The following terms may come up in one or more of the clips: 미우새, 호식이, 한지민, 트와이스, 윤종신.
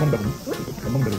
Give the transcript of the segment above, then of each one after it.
덤벙덤벙.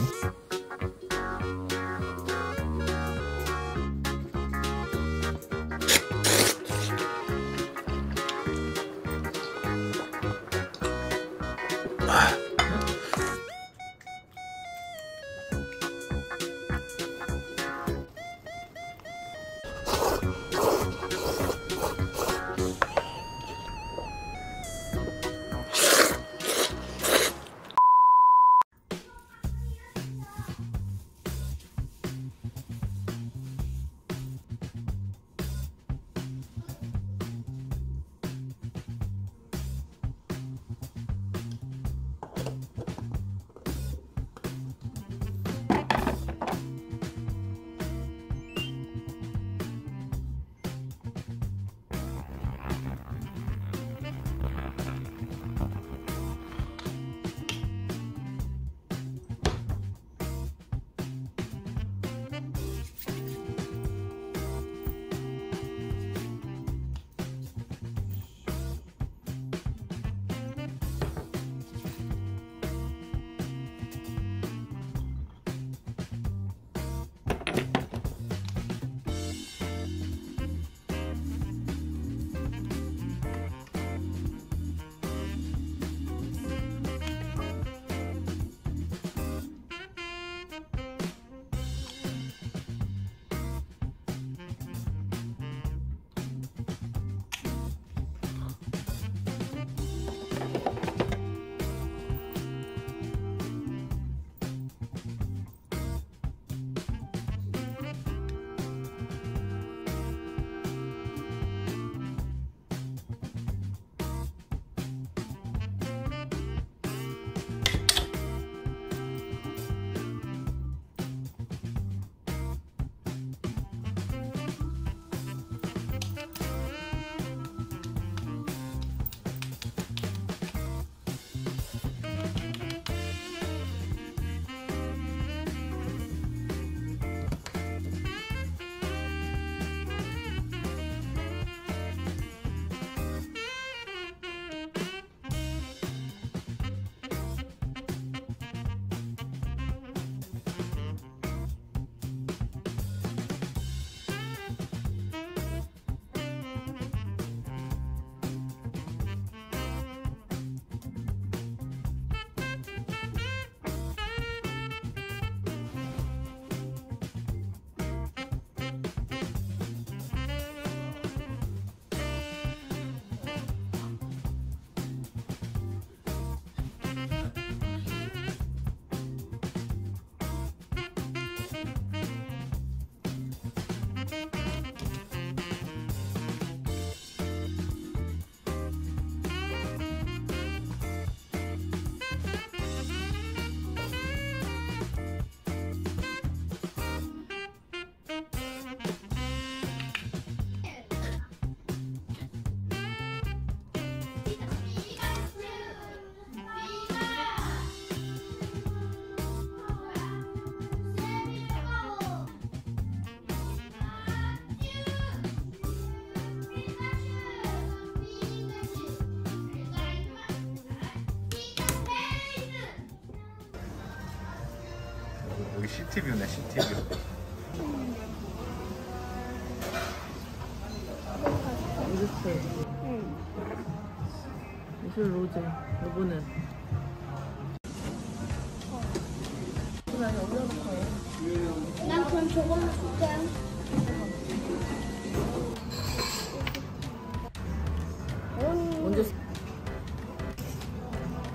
여기 시티뷰네, 시티뷰. 응. 미술 로제, 요거는. 난 여기로 거예요. 난 그럼 저걸로 줄게. 먼저.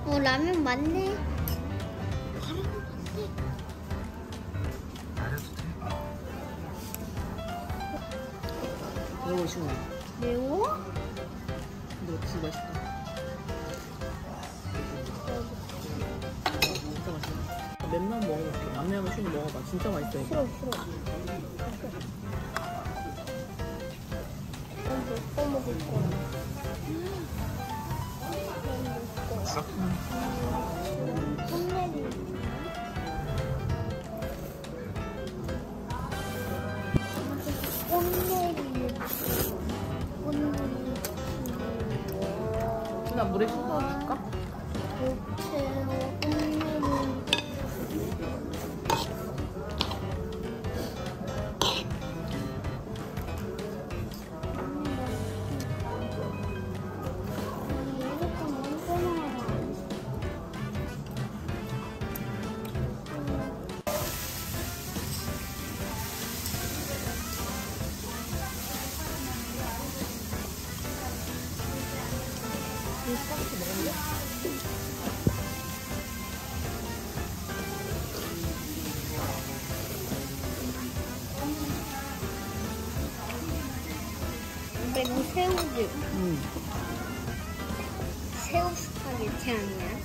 어, 라면 맞네. 매워 좋아. 매워? 근데 진짜 맛있다. 진짜 맛있다. 맵만 먹어볼게. 라면을 좀 먹어봐. 진짜 맛있어. 이거. 싫어 싫어. 이거 먹을 거야. 됐어? 나 물에 씻어줄까? 못해요. 새우즙. 새우 스파게티 아니야?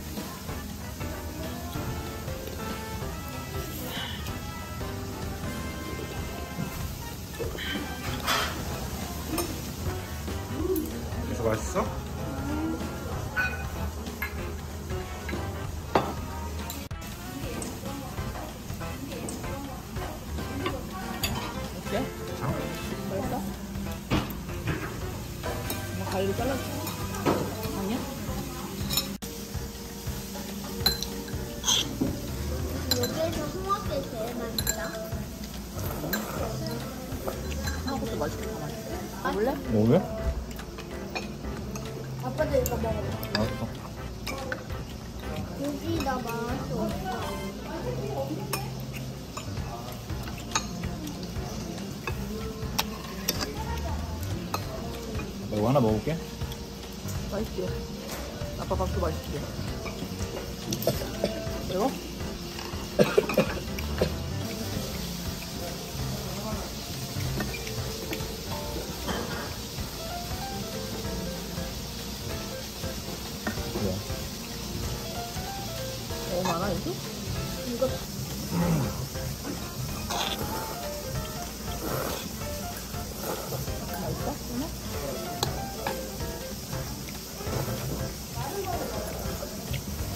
이거 맛있어? 어때? 맛있어? 엄마 가위로 잘라줘. 아니야? 여기에서 홍합이 제일 맛있다. 홍합도 맛있겠다. 먹을래? 먹을래? 아빠도 이거 먹어봐. 알았어. 고기가 맛이 없다. 나 이거 하나 먹을게. 맛있지? 아빠 밥도 맛있지? 매워? 너무 많아 이거? 이거 맛있어? 이거?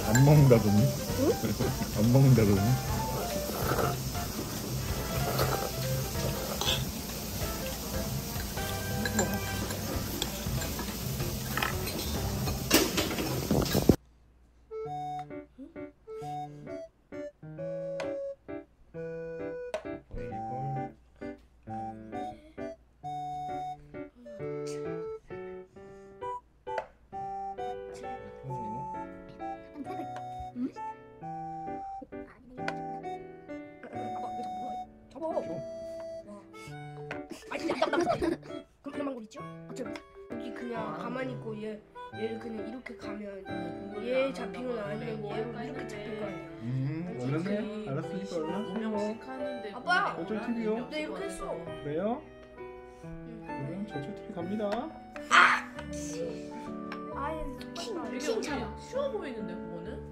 안 먹는다더니? 응? 안 먹는다더니? 그만 거리죠? 여기 그냥 가만히 있고 얘를 그냥 이렇게 가면 얘 잡히거나 아니면 얘가 이렇게 잡힐 거 아니야. 원래 알았으니까 얼른. 아빠! 저쪽 TV요? 네 이렇게 했어. 그래요? 그럼 저쪽 TV 갑니다. 아! 킹 잡아. 쉬워 보이는데 그거는?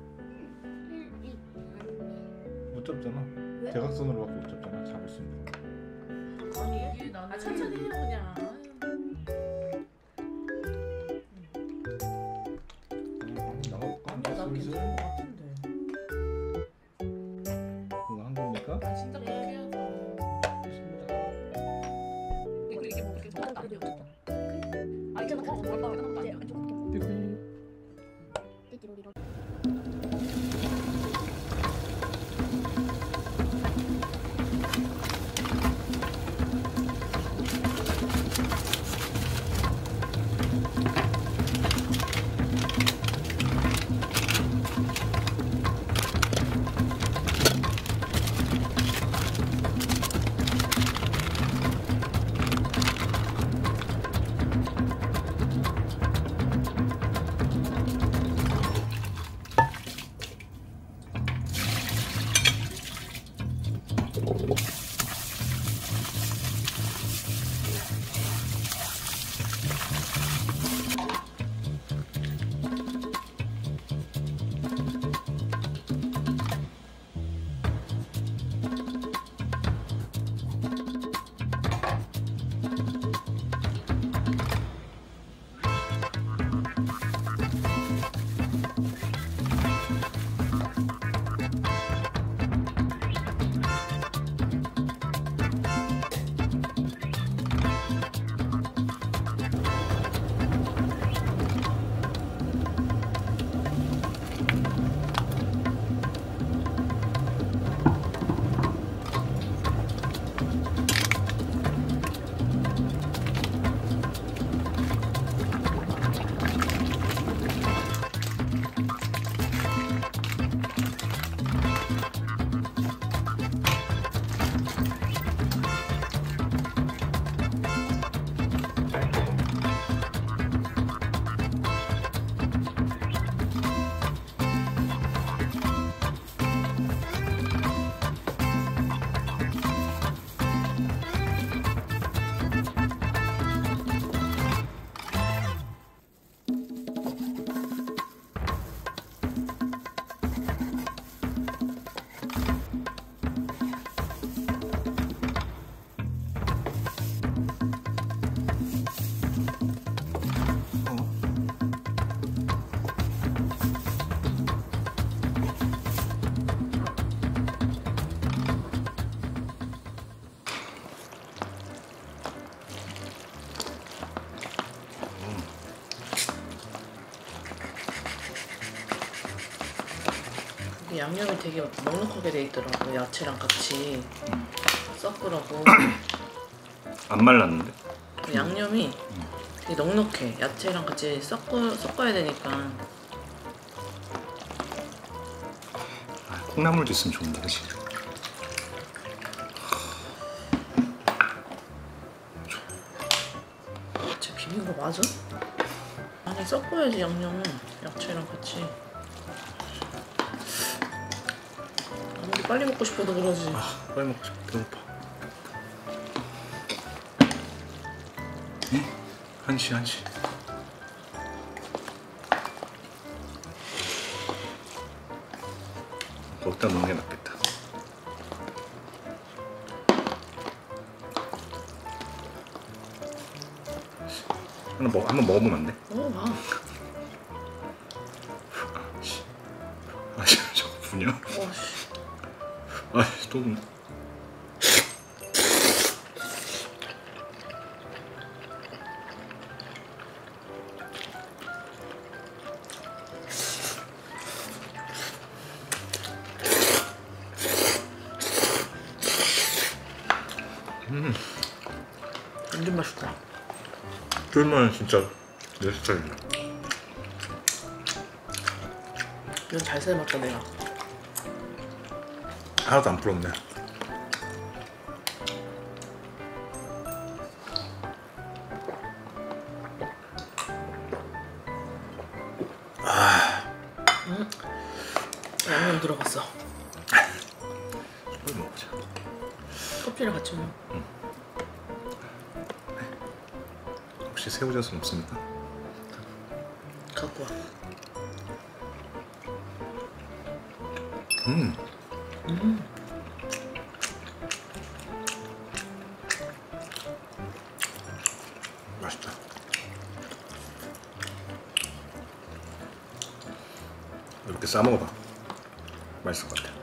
못 잡잖아. 왜? 대각선으로 갖고 못 잡잖아. 잡을 수 있는 거. 아니 이게 나는 천천히 해 그냥. 나가볼까? 나 괜찮은 것 같은데. 이거 한 겁니까? 나 진짜 볼게요. 이렇게 먹을게. 아 이제 막 먹을까? 양념이 되게 넉넉하게 돼 있더라고. 야채랑 같이 섞으라고. 안 말랐는데? 양념이 되게 넉넉해. 야채랑 같이 섞어야 되니까. 콩나물도 있으면 좋은데, 그치? 야채 비빈 거 맞아? 아니, 섞어야지, 양념은. 야채랑 같이. 아무리 빨리 먹고 싶어도 그러지. 아, 빨리 먹고 싶어. 배고파. 응? 1시. 먹다 먹는 게 낫겠다. 한번 먹어보면 안 돼? 먹어봐. 아씨, 저거 분이야? 아씨, 또 분이야. 완전 맛있다. 쫄면은 진짜 내 스타일이야. 이건 잘 삶았다 내가. 하나도 안 부럽네. 아, 응? 양념 들어갔어. 이거 먹자. 껍질을 같이 먹어. 응. 혹시 새우젓은 없습니까? 갖고 와. 맛있다. 이렇게 싸 먹어봐. 맛있을 것 같아.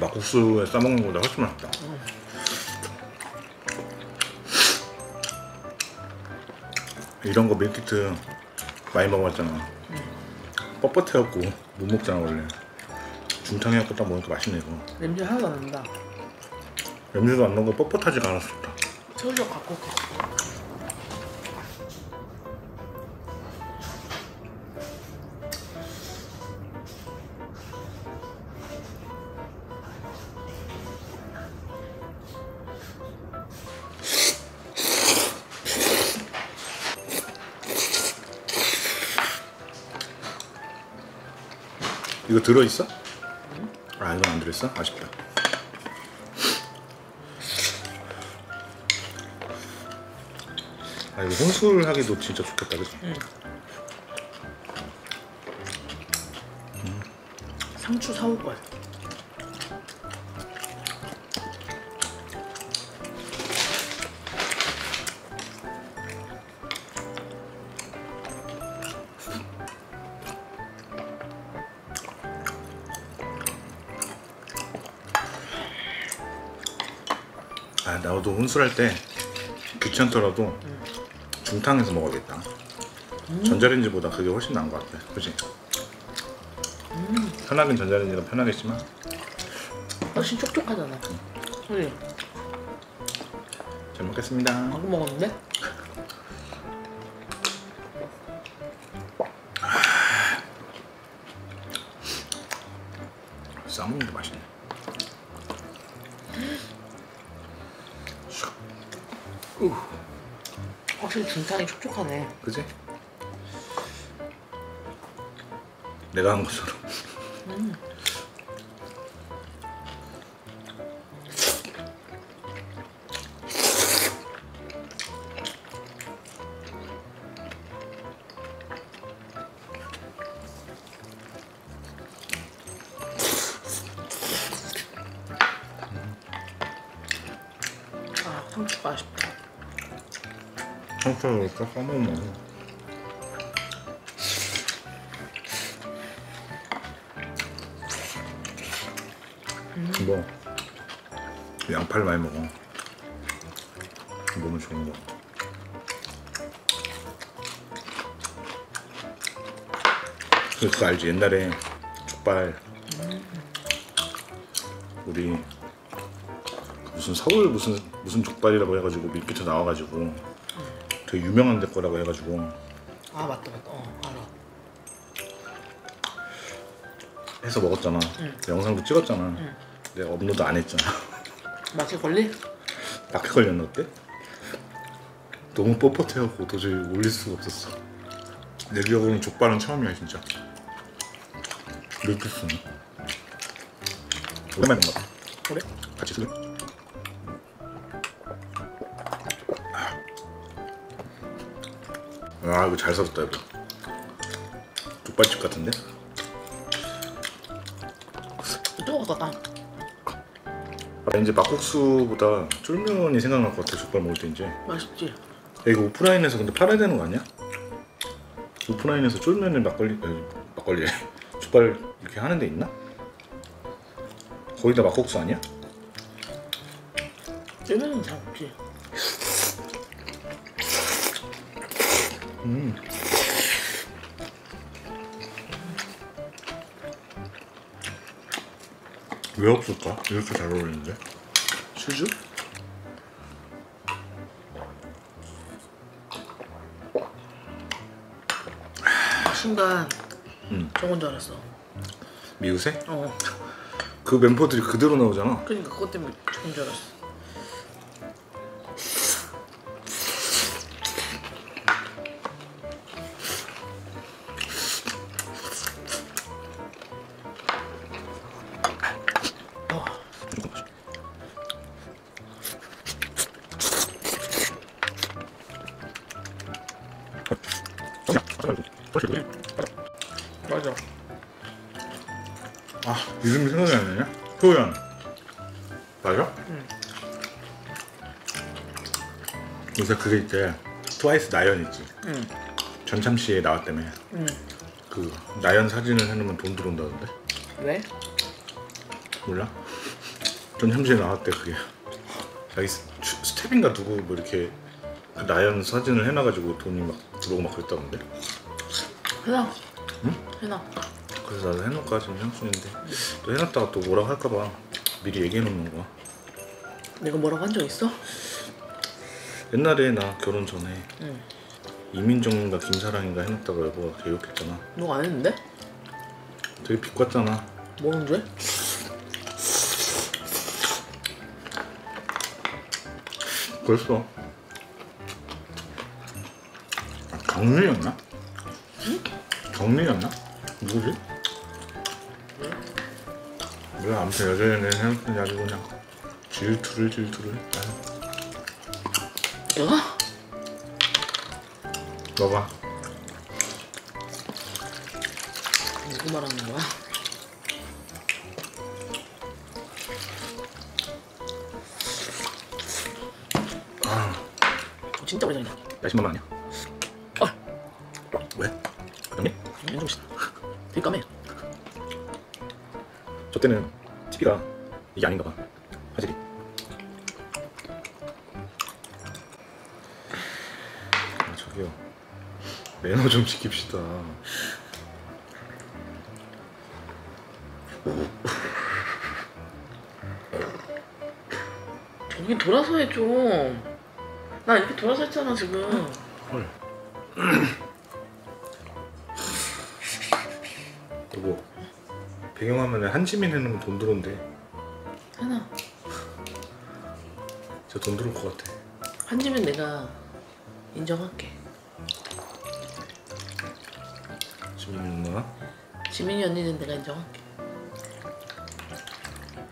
막국수에 싸먹는 거보다 훨씬 맛있다. 이런 거 밀키트 많이 먹어봤잖아. 뻣뻣해갖고 못 먹잖아 원래. 중탕해갖고 딱 먹으니까 맛있네 이거. 냄새 하나도 안 난다. 냄새도 안 나고 뻣뻣하지가 않았었다. 새우젓 갖고 올게. 이거 들어있어? 응? 아, 이건 안 들어있어? 아쉽다. 아, 이거 혼술 하기도 진짜 좋겠다, 그치? 응. 상추 사올 거야. 아, 나도 혼술할 때 귀찮더라도 중탕에서 먹어야겠다. 전자레인지보다 그게 훨씬 나은 것 같아. 그치? 편하긴 전자레인지가 편하겠지만 훨씬 촉촉하잖아. 그래. 잘 먹겠습니다. 방금 먹었는데? 싸먹는 게 맛있네. 확실히 중탕이 촉촉하네. 그치? 내가 한 것처럼. 상추가 아쉽다. 상추를 이렇게 까먹네. 뭐 양파를 많이 먹어. 몸에 좋은 거. 그거 알지? 옛날에 족발 우리 무슨 서울 무슨 족발이라고 해가지고 밀키트 나와가지고 되게 유명한 데 거라고 해가지고. 아 맞다. 알아. 해서 먹었잖아. 영상도 찍었잖아. 내가 업로드 안 했잖아. 마취 걸리? 낙해 걸렸나 그때? 너무 뻣뻣해갖고 도저히 올릴 수가 없었어. 내 기억으로는 족발은 처음이야 진짜. 밀키트는 오랜만에 먹는 거 같아. 그래? 같이 쓰래? 아 이거 잘 썰었다 이거. 족발집 같은데? 뜨거웠다. 아, 이제 막국수보다 쫄면이 생각날 것 같아. 족발 먹을 때 이제 맛있지? 야, 이거 오프라인에서 근데 팔아야 되는 거 아니야? 오프라인에서 쫄면을 막걸리에 족발 이렇게 하는 데 있나? 거의 다 막국수 아니야? 쫄면은 잘 없지. 왜 없을까? 이렇게 잘 어울리는데? 치즈? 순간 저건 줄 알았어. 미우새? 어. 그 멤버들이 그대로 나오잖아. 그러니까 그것 때문에 저건 줄 알았어. 맞아. 아 이름이 생각이 안 나냐? 효연 맞아? 응. 요새 그게 있대. 트와이스 나연 있지? 응. 전참시에 나왔다며. 응. 그 나연 사진을 해놓으면 돈 들어온다던데. 왜? 몰라? 전참시에 나왔대 그게. 자기 스텝인가 누구 뭐 이렇게 나연 사진을 해놔가지고 돈이 막 들어오고 막 그랬다던데. 해놔. 응? 해놔. 그래서 나도 해놓을까 지금 향수인데 또 해놨다가 또 뭐라고 할까봐 미리 얘기해놓는 거야. 내가 뭐라고 한 적 있어? 옛날에 나 결혼 전에 이민정인가 김사랑인가 해놨다가 여보가 개욕했잖아. 너 안 했는데? 되게 비꼬았잖아. 뭐는 줄? 그랬어. 아, 강렬이었나? 정리였나? 누구지? 왜? 왜 아무튼 여자애는 생각했는지 아주 그냥 질투를 내가? 너가? 누구 말하는 거야? 아 진짜 오래전이다. 야심한 거 아니야? 왜? 윤종신 되게 까매. 저 때는 TV가 이게 아닌가봐. 화질이 아 저기요 매너 좀 지킵시다. 저기 돌아서 해줘. 나 이렇게 돌아서 했잖아 지금. 헐. 뭐 배경화면에 한지민 해놓으면 돈 들어온대. 하나 진짜 돈 들어올 것 같아. 한지민 내가 인정할게. 지민이 누나? 지민이 언니는 내가 인정할게.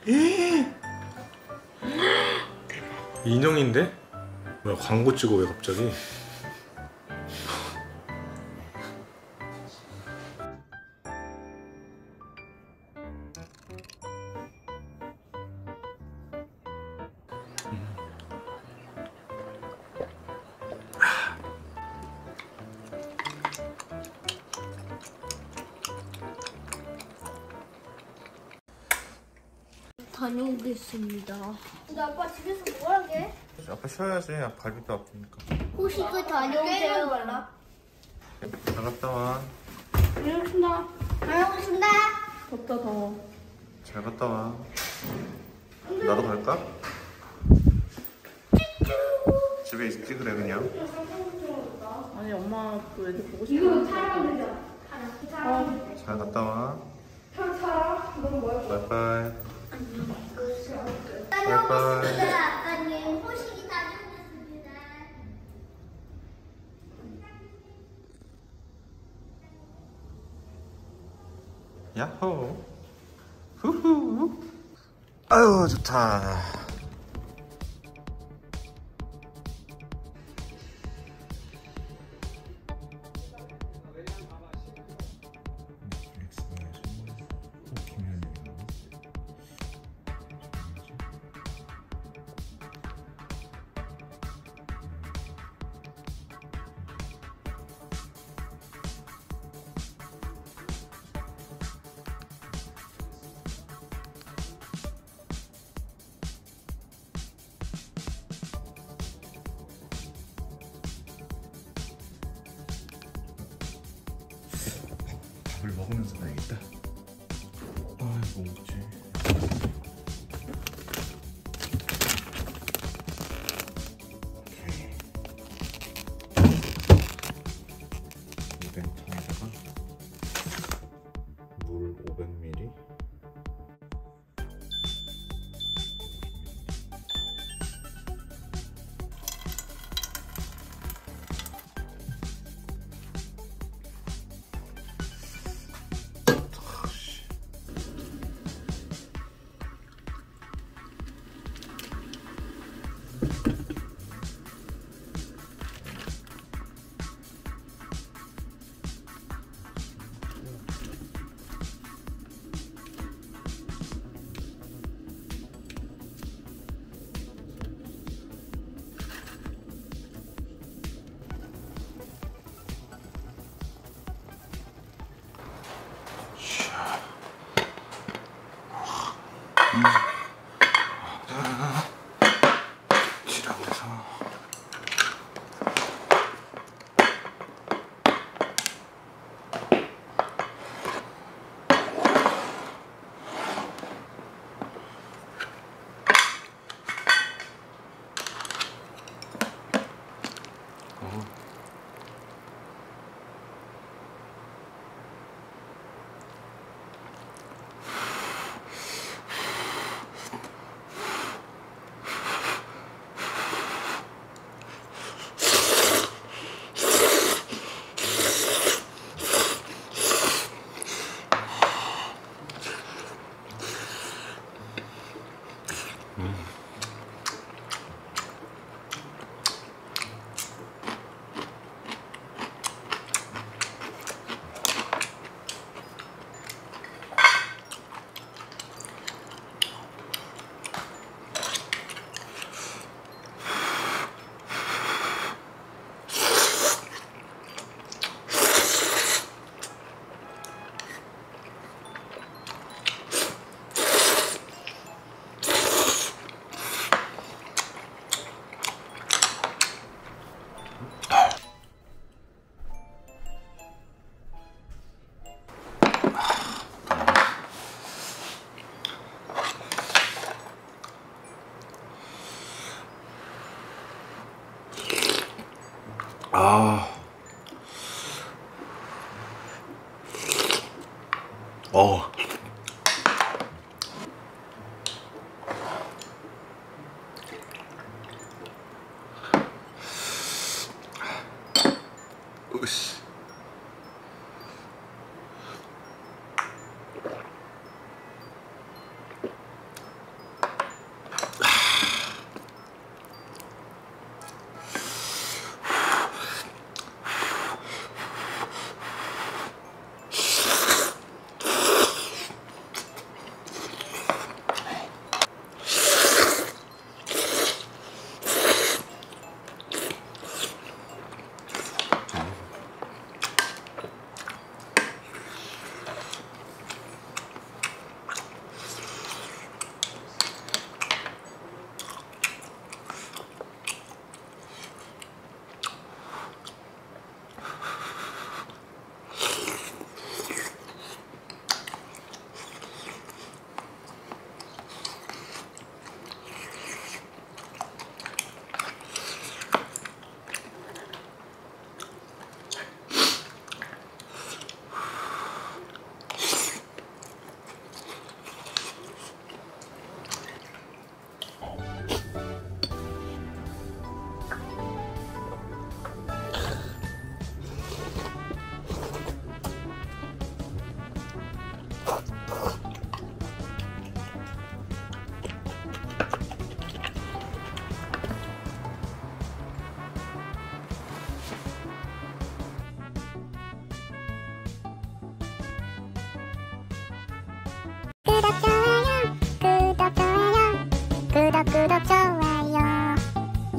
대박. 인형인데? 뭐야 광고 찍어 왜 갑자기? 다녀오겠습니다. 근데 아빠 집에서 뭐 하게? 아빠 쉬어야지. 발비도 아프니까. 호식이 다녀오세요. 갔다 와. 다녀오신다. 다녀오신다. 덥다 더워. 잘 갔다 와. 나도 갈까? 집에 있지 그래 그냥. 아니 엄마 그 애들 보고 싶어. 이거 촬영 되죠? 잘 갔다 와. 형 촬영? 넌 뭐야? 바이바이. 다녀오겠습니다. 아빠님 호식이 다녀오겠습니다. 야호. 후후. 아유 좋다. 밥을 먹으면서 가야겠다. 아, 뭐 먹지? 오케이. 우동통에다가 물 500ml.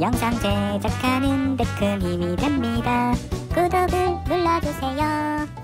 영상 제작하는 데 큰 힘이 됩니다. 구독을 눌러주세요.